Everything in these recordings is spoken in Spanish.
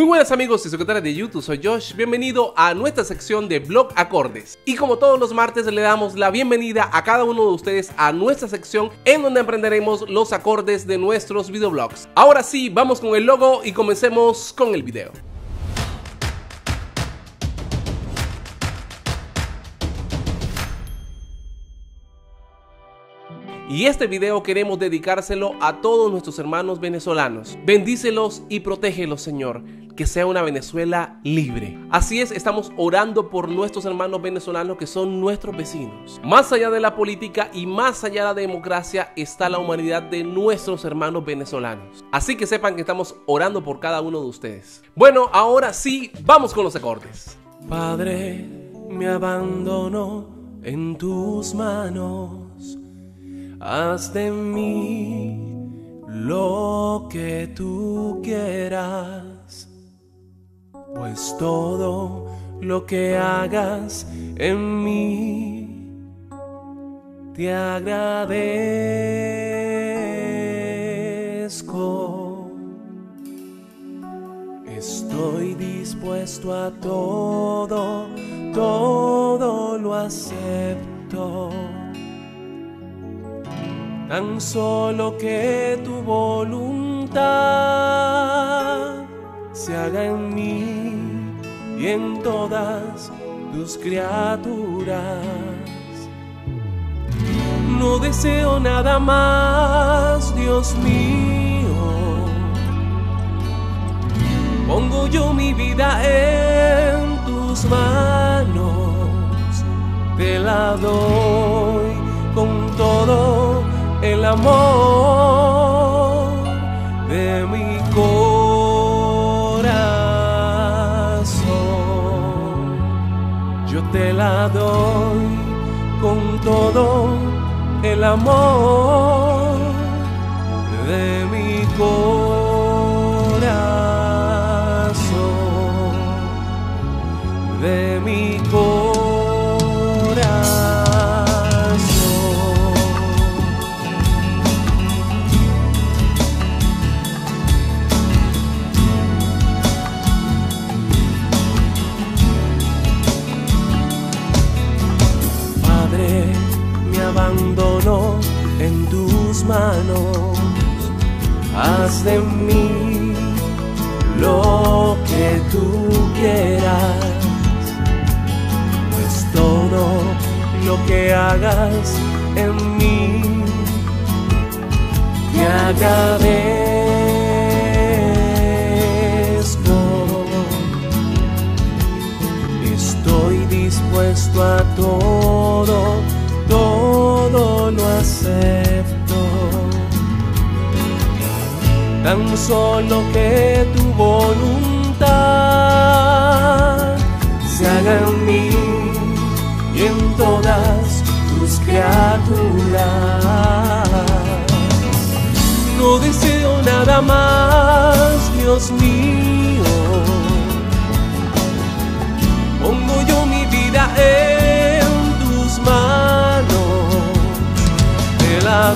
Muy buenas amigos y secretarias de YouTube, soy Josh, bienvenido a nuestra sección de Blog Acordes. Y como todos los martes le damos la bienvenida a cada uno de ustedes a nuestra sección en donde aprenderemos los acordes de nuestros videoblogs. Ahora sí, vamos con el logo y comencemos con el video. Y este video queremos dedicárselo a todos nuestros hermanos venezolanos. Bendícelos y protégelos, Señor. Que sea una Venezuela libre. Así es, estamos orando por nuestros hermanos venezolanos que son nuestros vecinos. Más allá de la política y más allá de la democracia está la humanidad de nuestros hermanos venezolanos. Así que sepan que estamos orando por cada uno de ustedes. Bueno, ahora sí, vamos con los acordes. Padre, me abandono en tus manos. Haz de mí lo que tú quieras, pues todo lo que hagas en mí te agradezco. Estoy dispuesto a todo, todo lo acepto. Tan solo que tu voluntad se haga en mí y en todas tus criaturas. No deseo nada más, Dios mío. Pongo yo mi vida en tus manos. Te la doy con todo el amor de mi corazón. Yo te la doy con todo el amor de mi corazón, de mi corazón. En tus manos, haz de mí lo que tú quieras, pues todo lo que hagas en mí te agradezco. Estoy dispuesto a todo, todo lo acepto. Tan solo que tu voluntad se haga en mí y en todas tus criaturas. No deseo nada más, Dios mío. Pongo yo mi vida en tus manos.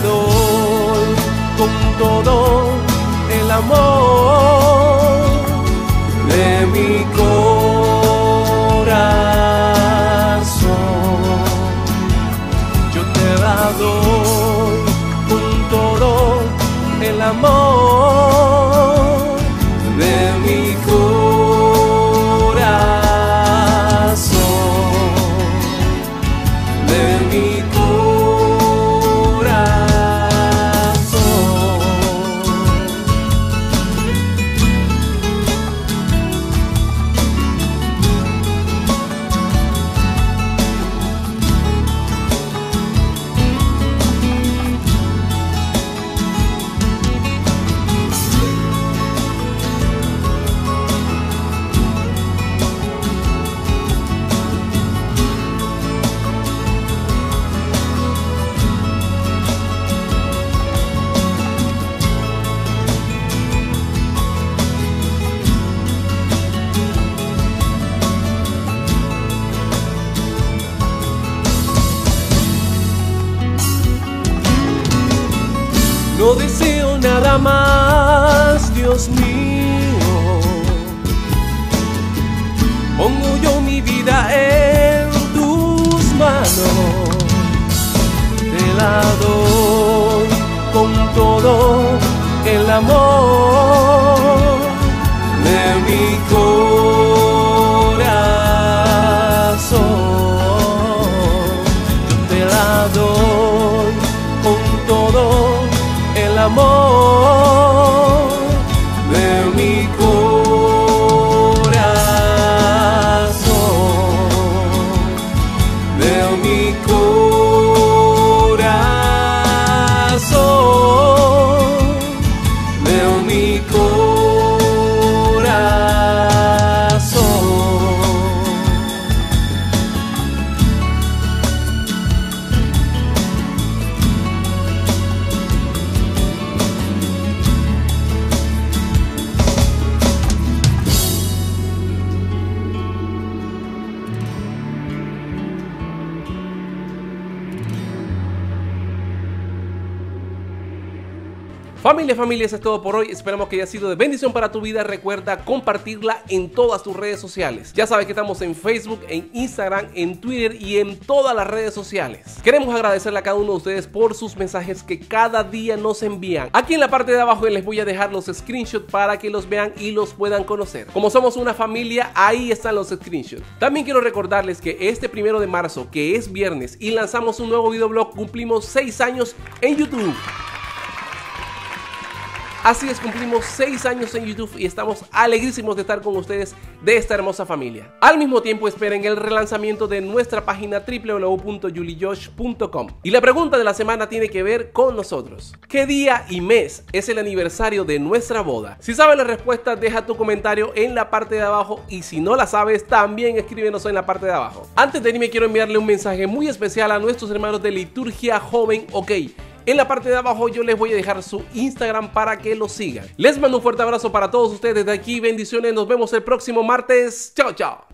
Doy con todo el amor de mi corazón. Yo te la doy con todo el amor de mi corazón, de mi corazón. No deseo nada más, Dios mío. mi vida en tus manos, te la doy con todo el amor de mi corazón, te la doy con todo el amor de mi corazón, de mi corazón, de mi corazón. Familia, eso es todo por hoy. Esperamos que haya sido de bendición para tu vida. Recuerda compartirla en todas tus redes sociales. Ya sabes que estamos en Facebook, en Instagram, en Twitter y en todas las redes sociales. Queremos agradecerle a cada uno de ustedes por sus mensajes que cada día nos envían. Aquí en la parte de abajo les voy a dejar los screenshots para que los vean y los puedan conocer. Como somos una familia, ahí están los screenshots. También quiero recordarles que este 1 de marzo, que es viernes, y lanzamos un nuevo videoblog, cumplimos 6 años en YouTube. Así es, cumplimos 6 años en YouTube y estamos alegrísimos de estar con ustedes, de esta hermosa familia. Al mismo tiempo, esperen el relanzamiento de nuestra página www.yuliyjosh.com. Y la pregunta de la semana tiene que ver con nosotros. ¿Qué día y mes es el aniversario de nuestra boda? Si sabes la respuesta, deja tu comentario en la parte de abajo, y si no la sabes, también escríbenos en la parte de abajo. Antes de irme, quiero enviarle un mensaje muy especial a nuestros hermanos de Liturgia Joven OK. En la parte de abajo yo les voy a dejar su Instagram para que lo sigan. Les mando un fuerte abrazo para todos ustedes desde aquí. Bendiciones, nos vemos el próximo martes. Chao, chao.